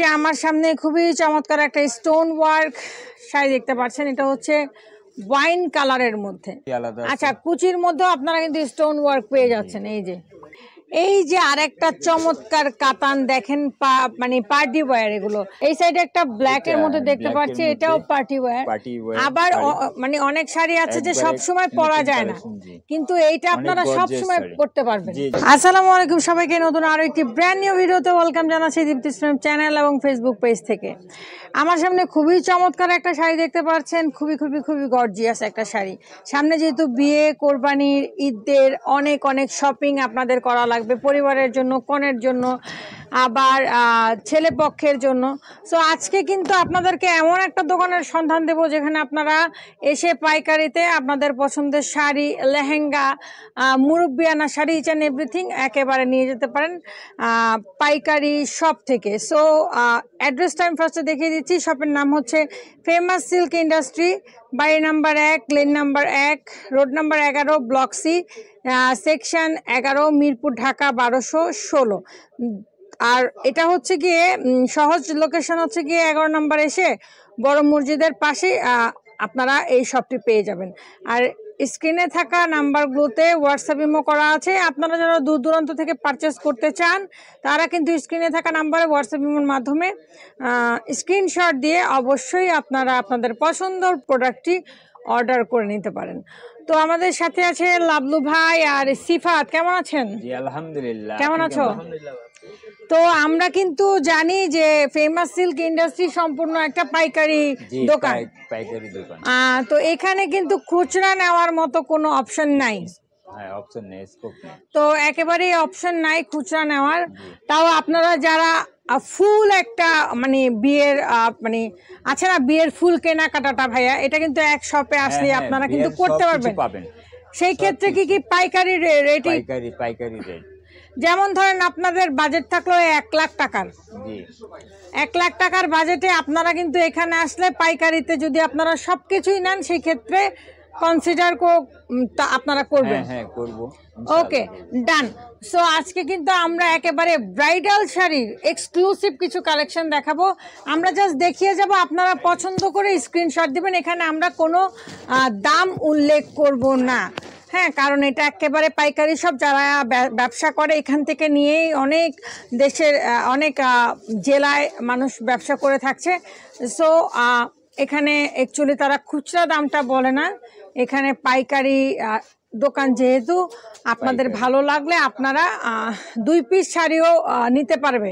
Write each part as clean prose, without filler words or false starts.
যে আমার সামনে খুবই চমৎকার একটা স্টোন ওয়ার্ক শাড়ি দেখতে পাচ্ছেন, এটা হচ্ছে ওয়াইন কালারের মধ্যে। আচ্ছা, কুচির মধ্যে আপনারা কিন্তু স্টোন ওয়ার্ক পেয়ে যাচ্ছেন। এই যে আরেকটা চমৎকার কাতান দেখেন, মানে পার্টি ওয়্যার এগুলো। এই সাইডে একটা ব্ল্যাক এর মধ্যে দেখতে পাচ্ছি, এটাও পার্টি ওয়্যার। আবার মানে অনেক শাড়ি আছে যে সব সময় পরা যায় না, কিন্তু এইটা আপনারা সব সময় পরতে পারবেন। আসসালামু আলাইকুম সবাইকে, নতুন আরো একটি ব্র্যান্ড নিউ ভিডিওতে ওয়েলকাম জানাচ্ছি দীপ্তি ইসলাম চ্যানেল এবং ফেসবুক পেজ থেকে। আমার সামনে খুবই চমৎকার একটা শাড়ি দেখতে পাচ্ছেন, খুবই খুবই খুবই গর্জিয়াস একটা শাড়ি। সামনে যেহেতু বিয়ে, কোরবানির, ঈদের অনেক অনেক শপিং আপনাদের করা লাগবে, পরিবারের জন্য, কনের জন্য, আবার ছেলে পক্ষের জন্য। সো আজকে কিন্তু আপনাদেরকে এমন একটা দোকানের সন্ধান দেব যেখানে আপনারা এসে পাইকারিতে আপনাদের পছন্দের শাড়ি, লেহেঙ্গা, মুরব্বিয়ানা শাড়ি, ইচ অ্যান্ড এভরিথিং একেবারে নিয়ে যেতে পারেন পাইকারি শপ থেকে। সো অ্যাড্রেসটা আমি ফার্স্টে দেখিয়ে দিচ্ছি। শপের নাম হচ্ছে ফেমাস সিল্ক ইন্ডাস্ট্রি, বাড়ি number 1, lane number 1, road number 11, block C, section 11, Mirpur, Dhaka 1216। আর এটা হচ্ছে গিয়ে সহজ লোকেশন হচ্ছে গিয়ে 11 নাম্বার এসে বড় মসজিদের পাশে আপনারা এই শপটি পেয়ে যাবেন। আর স্ক্রিনে থাকা নাম্বারগুলোতে হোয়াটসঅ্যাপ, ইমো করা আছে। আপনারা যারা দূর দূরান্ত থেকে পারচেস করতে চান তারা কিন্তু স্ক্রিনে থাকা নাম্বারে হোয়াটসঅ্যাপ, ইমোর মাধ্যমে স্ক্রিনশট দিয়ে অবশ্যই আপনারা আপনাদের পছন্দের প্রোডাক্টটি অর্ডার করে নিতে পারেন। তো আমাদের সাথে আছে লাবলু ভাই আর সিফাত। কেমন আছেন? জি আলহামদুলিল্লাহ। কেমন আছো? তো আমরা কিন্তু জানি যে ফেমাস সিল্ক ইন্ডাস্ট্রি সম্পূর্ণ একটা পাইকারি দোকান। তো এখানে কিন্তু খুচরা নেওয়ার মতো কোনো অপশন নাই। তো একেবারেই অপশন নাই খুচরা নেওয়ার। তাও আপনারা যারা ফুল একটা মানে বিয়ের মানে আছে না বিয়ের ফুল কেনাকাটাটা ভাইয়া, এটা কিন্তু এক শপে আসলে আপনারা কিন্তু করতে পারবেন। সেই ক্ষেত্রে কি পাইকারি রেট? পাইকারি রেট যেমন ধরেন আপনাদের বাজেট থাকলো 1 লাখ টাকার, 1 লাখ টাকার বাজেটে আপনারা কিন্তু এখানে আসলে পাইকারিতে যদি আপনারা সবকিছুই নেন সেই ক্ষেত্রে কনসিডার আপনারা করবেন। ওকে, ডান। সো আজকে কিন্তু আমরা একেবারে ব্রাইডাল শাড়ির এক্সক্লুসিভ কিছু কালেকশন দেখাবো। আমরা জাস্ট দেখিয়ে যাব, আপনারা পছন্দ করে স্ক্রিনশট দিবেন। এখানে আমরা কোনো দাম উল্লেখ করব না, হ্যাঁ, কারণ এটা একেবারে পাইকারি সব। যারা ব্যবসা করে এখান থেকে নিয়েই অনেক দেশের অনেক জেলায় মানুষ ব্যবসা করে থাকছে। সো এখানে অ্যাকচুয়ালি তারা খুচরা দামটা বলে না, এখানে পাইকারি দোকান যেহেতু। আপনাদের ভালো লাগলে আপনারা 2 পিস শাড়িও নিতে পারবে,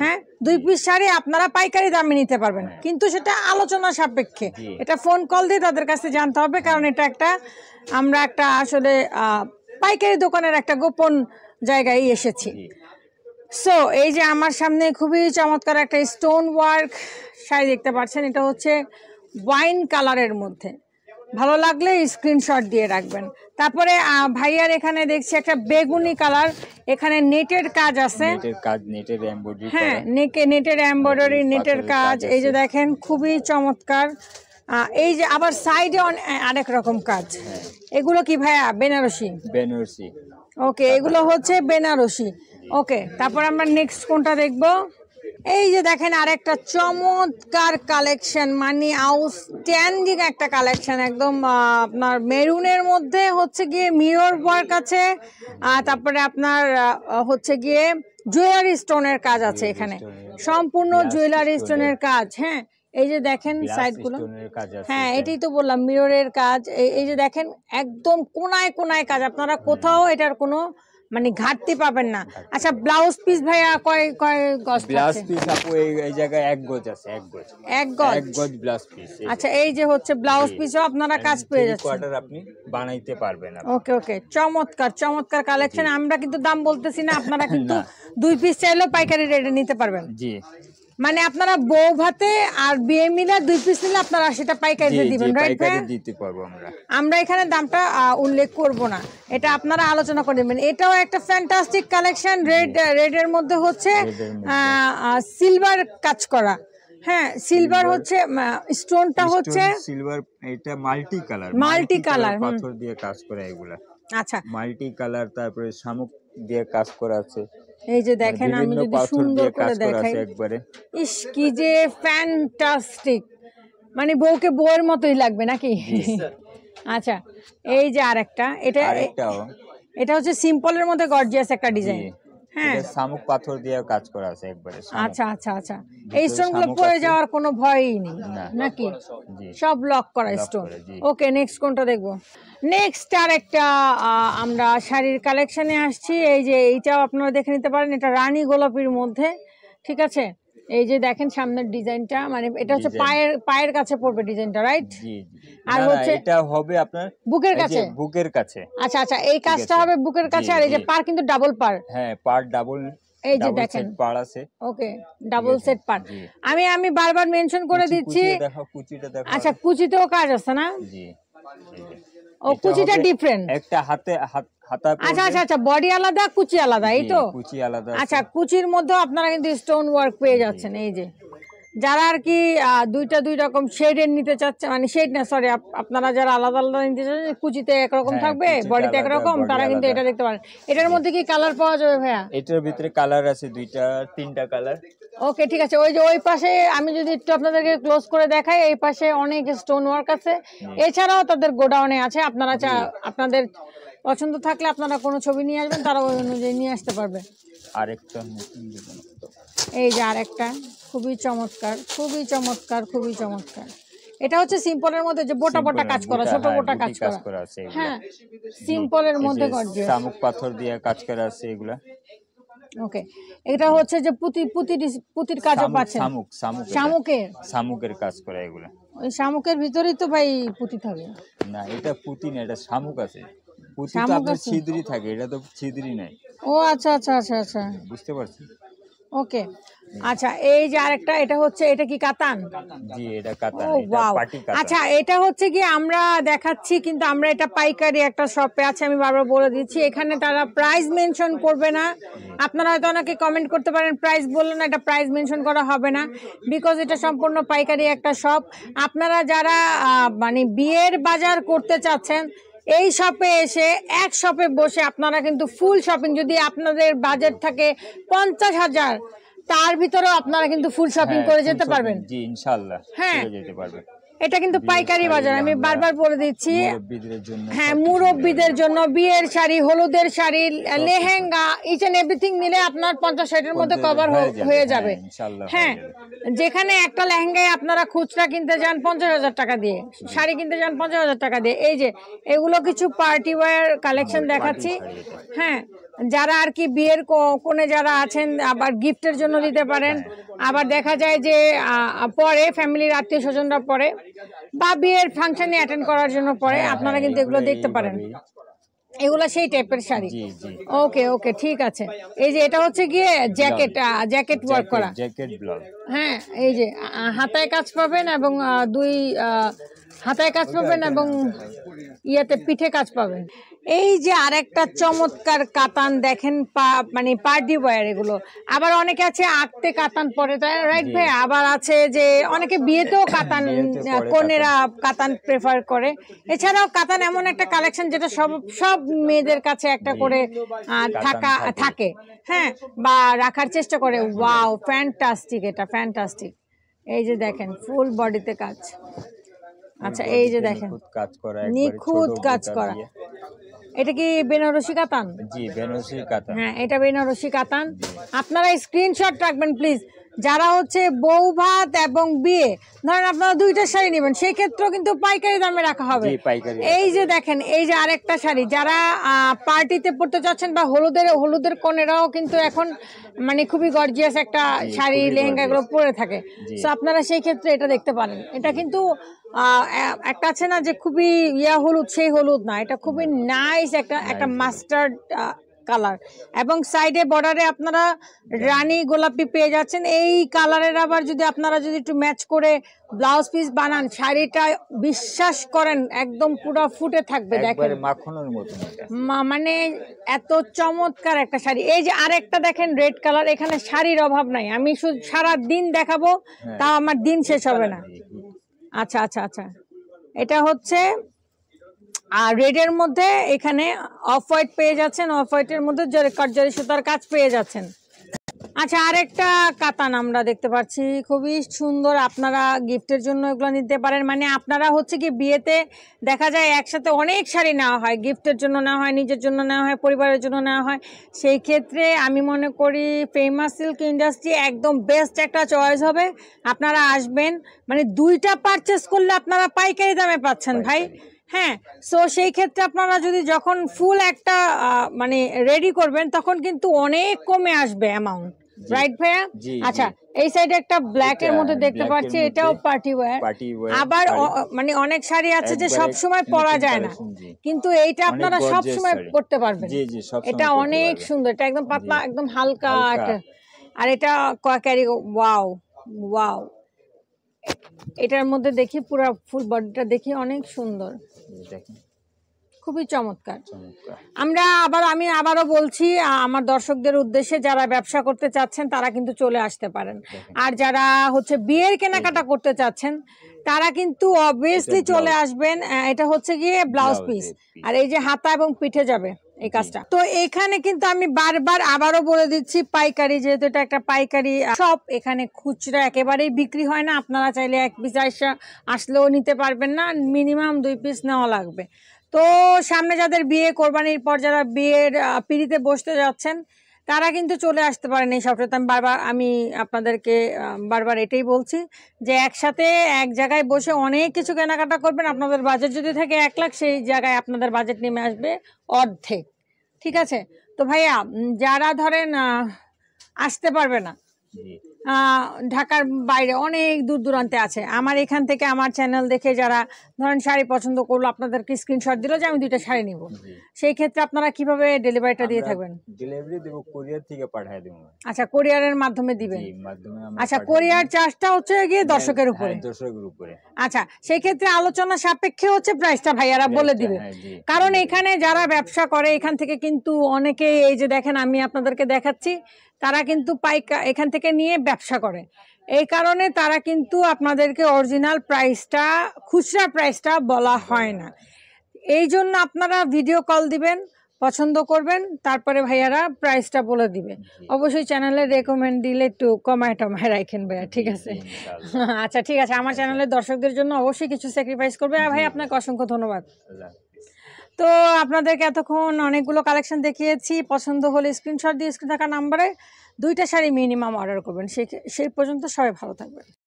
হ্যাঁ, 2 পিস শাড়ি আপনারা পাইকারি দামে নিতে পারবেন, কিন্তু সেটা আলোচনা সাপেক্ষে। এটা ফোন কল দিয়ে তাদের কাছে জানতে হবে, কারণ এটা একটা আমরা একটা আসলে পাইকারি দোকানের একটা গোপন জায়গায় এসেছি। সো এই যে আমার সামনে খুবই চমৎকার একটা স্টোন ওয়ার্ক শাড়ি দেখতে পাচ্ছেন, এটা হচ্ছে ওয়াইন কালারের মধ্যে। ভালো লাগলে স্ক্রিনশট দিয়ে রাখবেন। তারপরে ভাইয়ার এখানে দেখছি একটা বেগুনি কালার, এখানে নেটের কাজ আছে, হ্যাঁ, নেটের এমব্রয়ডারি, নেটের কাজ। এই যে দেখেন খুবই চমৎকার। এই যে আবার সাইডে আরেক রকম কাজ। এগুলো কি ভাইয়া? বেনারসি। ওকে, এগুলো হচ্ছে বেনারসি। ওকে, তারপর আমরা নেক্সট কোনটা দেখবো? এই যে দেখেন আরেকটা চমৎকার কালেকশন, মানে আউটস্ট্যান্ডিং একটা কালেকশন, একদম আপনার মেরুনের মধ্যে হচ্ছে গিয়ে মিরর ওয়ার্ক আছে, তারপরে আপনার হচ্ছে গিয়ে জুয়েলারি স্টোনের কাজ আছে, এখানে সম্পূর্ণ জুয়েলারি স্টোনের কাজ। হ্যাঁ, এই যে দেখেন সাইডগুলো, হ্যাঁ, এটাই তো বললাম মিররের কাজ। এই যে দেখেন একদম কোনায় কোনায় কাজ, আপনারা কোথাও এটার কোনো মানে ঘাটতি পাবেন না। আচ্ছা, ব্লাউজ পিস ভাইয়া কয় কয় গজ? ব্লাউজ পিস আপু এই জায়গায় 1 গজ আছে, 1 গজ ব্লাউজ পিস। আচ্ছা, এই যে হচ্ছে ব্লাউজ পিসও আপনারা কাজ পেয়ে যাচ্ছেন, কোয়ার্টার আপনি বানাইতে পারবেন। ওকে ওকে, চমৎকার চমৎকার কালেকশন। আমরা কিন্তু দাম বলতেছি না, আপনারা কিন্তু 2 পিস চাইলেও পাইকারি রেটে নিতে পারবেন। জি, মানে আপনারা বউ ভাতে আর বিয়ে মিলে 2 পিস নিলে আপনারা সেটা পাইকারিতে দিবেন, রাইট? আমরা এখানে দামটা উল্লেখ করব না, এটা আপনারা আলোচনা করে নেবেন। এটাও একটা ফ্যান্টাস্টিক কালেকশন, রেডের মধ্যে হচ্ছে সিলভার কাজ করা, হ্যাঁ, সিলভার হচ্ছে স্টোনটা হচ্ছে সিলভার। এটা মাল্টি কালার, মাল্টি কালার পাথর দিয়ে কাজ করা এগুলা। আচ্ছা, মাল্টি কালার, তারপরে শামুক দিয়ে কাজ করা আছে। এই যে দেখেন, আমি যদি সুন্দর করে দেখাই, ইস কি যে ফ্যান্টাস্টিক, মানে বউকে বউয়ের মতোই লাগবে নাকি। আচ্ছা এই যে আর একটা, এটা হচ্ছে সিম্পলের মধ্যে গর্জিয়াস একটা ডিজাইন। হ্যাঁ, শামুক পাথর দিয়ে কাজ করা আছে একবারে। আচ্ছা আচ্ছা আচ্ছা, এই স্টোনগুলো পড়ে যাওয়ার কোনো ভয়ই নেই নাকি, সব লক করা স্টোন। ওকে, নেক্সট কোনটা দেখবো? নেক্সট আর একটা আমরা শাড়ির কালেকশানে আসছি। এই যে এইটাও আপনারা দেখে নিতে পারেন, এটা রানী গোলাপির মধ্যে, ঠিক আছে। এই যে দেখেন সামনের ডিজাইনটা, মানে এটা হচ্ছে পায়ের কাছে পড়বে ডিজাইনটা, রাইট? আর হচ্ছে এটা হবে আপনার বুকের কাছে, বুকের কাছে। আচ্ছা আচ্ছা, এই কাজটা হবে বুকের কাছে। আর এই যে পার কিন্তু ডাবল পার। হ্যাঁ, পার ডাবল, এই যে দেখেন পার আছে। ওকে, ডাবল সেট পার। আমি বারবার মেনশন করে দিচ্ছি। আচ্ছা, কুচিতেও কাজ আছে না? জি, ও কুচিটা ডিফারেন্ট, একটা হাতে হাতা। আচ্ছা আচ্ছা আচ্ছা, বডি আলাদা, কুচি আলাদা, এই তো কুচি আলাদা। আচ্ছা, কুচির মধ্যে আপনারা কিন্তু স্টোন ওয়ার্ক পেয়ে যাচ্ছেন। এই যে যারা আর কি দুই রকম শেডের নিতে চাচ্ছে, মানে শেড না সরি, আপনারা যারা আলাদা আলাদা নিতে চাচ্ছেন, কুচিতে একরকম থাকবে বডিতে একরকম, তারা কিন্তু এটা দেখতে পারেন। এটার মধ্যে কি কালার পাওয়া যাবে ভাইয়া? এটার ভিতরে কালার আছে 2-3টা কালার। ওকে ঠিক আছে। ওই যে ওই পাশে আমি যদি একটু আপনাদেরকে ক্লোজ করে দেখাই, এই পাশে অনেক স্টোন ওয়ার্ক আছে, এছাড়াও তাদের গোডাউনে আছে। আপনারা আপনাদের পছন্দ থাকলে আপনারা কোনো ছবি নিয়ে আসবেন, তারা ওই অনুযায়ী নিয়ে আসতে পারবে। আরেকটা, এই যে আরেকটা খুবই চমৎকার, খুবই চমৎকার, খুবই চমৎকার। এটা হচ্ছে সিম্পলের মধ্যে, যে বোটা কাজ করা, ছোট বোটা কাজ করা আছে। হ্যাঁ, সিম্পলের মধ্যে গর্জিয়াস শামুক পাথর দিয়ে কাজ করা আছে এগুলা। ওকে, এটা হচ্ছে যে পুতির কাজও পাচ্ছেন, শামুকের কাজ করা এগুলা। ওই শামুকের ভিতরেই তো ভাই পুতি থাকে না? এটা পুতি না, এটা শামুক আছে। পুতি তো আপনার ছিদ্রি থাকে, এটা তো ছিদ্রি নাই। ও আচ্ছা আচ্ছা আচ্ছা আচ্ছা, বুঝতে পারছি। ওকে আচ্ছা, এই যে আরেকটা, এটা হচ্ছে, এটা কি কাতান? জি, এটা কাতান, এটা পার্টি কাতান। আচ্ছা, এটা হচ্ছে কি আমরা দেখাচ্ছি, কিন্তু আমরা এটা পাইকারি একটা শপে আছে, আমি বারবার বলে দিচ্ছি। এখানে তারা প্রাইস মেনশন করবে না। আপনারা হয়তো অনেকে কমেন্ট করতে পারেন প্রাইস বললো না, এটা প্রাইস মেনশন করা হবে না, বিকজ এটা সম্পূর্ণ পাইকারি একটা শপ। আপনারা যারা মানে বিয়ের বাজার করতে চাচ্ছেন, এই শপে এসে এক শপে বসে আপনারা কিন্তু ফুল শপিং, যদি আপনাদের বাজেট থাকে 50,000, তার ভিতরেও আপনারা কিন্তু ফুল শপিং করে যেতে পারবেন। জি ইনশাআল্লাহ, হ্যাঁ যেতে পারবেন। এটা কিন্তু পাইকারি বাজার, আমি বারবার বলে দিচ্ছি। হ্যাঁ, মুরব্বীদের জন্য বিয়ের শাড়ি, হলুদের sari, lehenga, each and everything মিলে আপনার 50-60-এর মধ্যে কভার হয়ে যাবে। হ্যাঁ, যেখানে একটা লেহেঙ্গায় আপনারা খুচরা কিনতে যান 50,000 টাকা দিয়ে, শাড়ি কিনতে যান 50,000 টাকা দিয়ে। এই যে এগুলো কিছু পার্টি ওয়্যার কালেকশন দেখাচ্ছি। হ্যাঁ, যারা আর কি বিয়ের কোণে যারা আছেন, আবার গিফটের জন্য দিতে পারেন, আবার দেখা যায় যে পরে ফ্যামিলির আত্মীয় স্বজনরা পরে, বা বিয়ের ফাংশনে অ্যাটেন্ড করার জন্য পরে, আপনারা কিন্তু এগুলো দেখতে পারেন। এগুলো সেই টাইপের শাড়ি। ওকে ওকে ঠিক আছে। এই যে এটা হচ্ছে গিয়ে জ্যাকেট ওয়ার্ক করা, জ্যাকেট ব্লাউজ। হ্যাঁ, এই যে হাতায় কাজ পাবেন এবং দুই হাতায় কাজ পাবেন এবং ইয়াতে পিঠে কাজ পাবেন। এই যে আরেকটা চমৎকার কাতান দেখেন, মানে পার্টি ওয়্যার এগুলো। আবার অনেকে আছে আঁকতে কাতান পরে, তাই রাইট ভাই? আবার আছে যে অনেকে বিয়েতেও কাতান, কনেরা কাতান প্রেফার করে। এছাড়াও কাতান এমন একটা কালেকশন যেটা সব মেয়েদের কাছে একটা করে থাকে, হ্যাঁ, বা রাখার চেষ্টা করে। ওয়াও, ফ্যান্টাস্টিক, এটা ফ্যান্টাস্টিক। এই যে দেখেন ফুল বডিতে কাজ। আচ্ছা, এই যে দেখেন নিখুঁত কাজ করা। এটা কি বেনারসি কাতান? জি, বেনারসি কাতান। হ্যাঁ, এটা বেনারসি কাতান। আপনারা স্ক্রিনশট রাখবেন প্লিজ। যারা হচ্ছে বউ ভাত এবং বিয়ে, ধরেন আপনারা দুইটা শাড়ি নেবেন, সেই ক্ষেত্রেও কিন্তু পাইকারি দামে রাখা হবে। এই যে দেখেন, এই যে আরেকটা শাড়ি, যারা পার্টিতে পড়তে চাচ্ছেন বা হলুদের কনেরাও কিন্তু এখন মানে খুবই গর্জিয়াস একটা শাড়ি, লেহেঙ্গা এগুলো পরে থাকে। সো আপনারা সেই ক্ষেত্রে এটা দেখতে পারেন। এটা কিন্তু একটা আছে না যে খুবই হলুদ, সেই হলুদ না, এটা খুবই নাইস একটা মাস্টার্ড কালার, এবং সাইডে বর্ডারে আপনারা রানী গোলাপি পেয়ে যাচ্ছেন। এই কালারের আবার যদি আপনারা একটু ম্যাচ করে ব্লাউজ পিস বানান, শাড়িটা বিশ্বাস করেন একদম পুরো ফুটে থাকবে, দেখেন মাখনের মতো, মানে এত চমৎকার একটা শাড়ি। এই যে আরেকটা দেখেন রেড কালার, এখানে শাড়ির অভাব নাই, আমি শুধু সারা দিন দেখাবো, তা আমার দিন শেষ হবে না। আচ্ছা আচ্ছা আচ্ছা, এটা হচ্ছে আর রেডের মধ্যে এখানে অফ হোয়াইট পেয়ে যাচ্ছেন, অফ হোয়াইটের মধ্যে কাটজারি সুতার কাজ পেয়ে যাচ্ছেন। আচ্ছা, আরেকটা কাতান আমরা দেখতে পাচ্ছি, খুবই সুন্দর। আপনারা গিফটের জন্য এগুলো নিতে পারেন। মানে আপনারা হচ্ছে কি বিয়েতে দেখা যায় একসাথে অনেক শাড়ি নেওয়া হয়, গিফটের জন্য নেওয়া হয়, নিজের জন্য নেওয়া হয়, পরিবারের জন্য নেওয়া হয়। সেই ক্ষেত্রে আমি মনে করি ফেমাস সিল্ক ইন্ডাস্ট্রি একদম বেস্ট একটা চয়েস হবে। আপনারা আসবেন, মানে দুইটা পারচেস করলে আপনারা পাইকারি দামে পাচ্ছেন ভাই। হ্যাঁ, সো সেই ক্ষেত্রে আপনারা যদি যখন ফুল একটা মানে রেডি করবেন তখন কিন্তু অনেক কমে আসবে অ্যামাউন্ট, রাইট ভাইয়া? আচ্ছা, এই সাইডে একটা ব্ল্যাক এর মধ্যে দেখতে পাচ্ছি, এটাও পার্টি ওয়্যার। আবার মানে অনেক শাড়ি আছে যে সব সময় পরা যায় না, কিন্তু এইটা আপনারা সব সময় পরতে পারবেন। এটা অনেক সুন্দর, এটা একদম পাতলা, একদম হালকা। আর এটা ক্যারি, ওয়াও ওয়াও। এটার মধ্যে দেখি পুরো ফুল বডিটা দেখি, অনেক সুন্দর, খুবই চমৎকার। আমরা আবার আমি আবারও বলছি আমার দর্শকদের উদ্দেশ্যে, যারা ব্যবসা করতে চাচ্ছেন তারা কিন্তু চলে আসতে পারেন। আর যারা হচ্ছে বিয়ের কেনাকাটা করতে চাচ্ছেন তারা কিন্তু অবভিয়াসলি চলে আসবেন। এটা হচ্ছে গিয়ে ব্লাউজ পিস, আর এই যে হাতা এবং পিঠে যাবে এই কাজটা। তো এখানে কিন্তু আমি বারবার আবারও বলে দিচ্ছি, পাইকারি, যেহেতু এটা একটা পাইকারি শপ, এখানে খুচরা একেবারেই বিক্রি হয় না। আপনারা চাইলে এক পিস আসলেও নিতে পারবেন না, মিনিমাম 2 পিস নেওয়া লাগবে। তো সামনে যাদের বিয়ে, কোরবানির পর যারা বিয়ের পিঁড়িতে বসতে যাচ্ছেন তারা কিন্তু চলে আসতে পারেন এই শপটাতে। আমি আপনাদেরকে বারবার এটাই বলছি যে একসাথে এক জায়গায় বসে অনেক কিছু কেনাকাটা করবেন। আপনাদের বাজেট যদি থাকে 1 লাখ, সেই জায়গায় আপনাদের বাজেট নেমে আসবে অর্ধেক। ঠিক আছে? তো ভাইয়া, যারা ধরেন আসতে পারবে না, ঢাকার বাইরে অনেক দূর দূরান্তে আছে, আমার এখান থেকে আমার চ্যানেল দেখে যারা ধরেন শাড়ি পছন্দ করলো, আপনাদেরকে স্ক্রিনশট দিল যে আমি 2টা শাড়ি নিব, সেই ক্ষেত্রে আপনারা কিভাবে ডেলিভারিটা দিয়ে থাকবেন? ডেলিভারি দেব, কুরিয়ার থেকে পাঠিয়ে দেব। আচ্ছা, কুরিয়ারের মাধ্যমে দিবেন? আচ্ছা, কুরিয়ার চার্জটা হচ্ছে গিয়ে 10এর উপরে? 10এর উপরে। আচ্ছা, সেই ক্ষেত্রে আলোচনা সাপেক্ষে হচ্ছে প্রাইসটা ভাইয়ারা বলে দিবে, কারণ এখানে যারা ব্যবসা করে এখান থেকে কিন্তু অনেকেই, এই যে দেখেন আমি আপনাদেরকে দেখাচ্ছি, তারা কিন্তু এখান থেকে নিয়ে ব্যবসা করে। এই কারণে তারা কিন্তু আপনাদেরকে অরিজিনাল প্রাইসটা, খুচরা প্রাইসটা বলা হয় না। এই জন্য আপনারা ভিডিও কল দিবেন, পছন্দ করবেন, তারপরে ভাইয়ারা প্রাইসটা বলে দিবে। অবশ্যই চ্যানেলে রেকমেন্ড দিলে একটু কমায় টমায় রাখেন ভাইয়া, ঠিক আছে? আচ্ছা, ঠিক আছে। আমার চ্যানেলের দর্শকদের জন্য অবশ্যই কিছু স্যাক্রিফাইস করবে। আর ভাই, আপনাকে অসংখ্য ধন্যবাদ। তো আপনাদেরকে এতক্ষণ অনেকগুলো কালেকশন দেখিয়েছি। পছন্দ হলে স্ক্রিনশট দিয়ে স্ক্রিনে থাকা নাম্বারে 2টা শাড়ি মিনিমাম অর্ডার করবেন। সেই পর্যন্ত সবাই ভালো থাকবেন।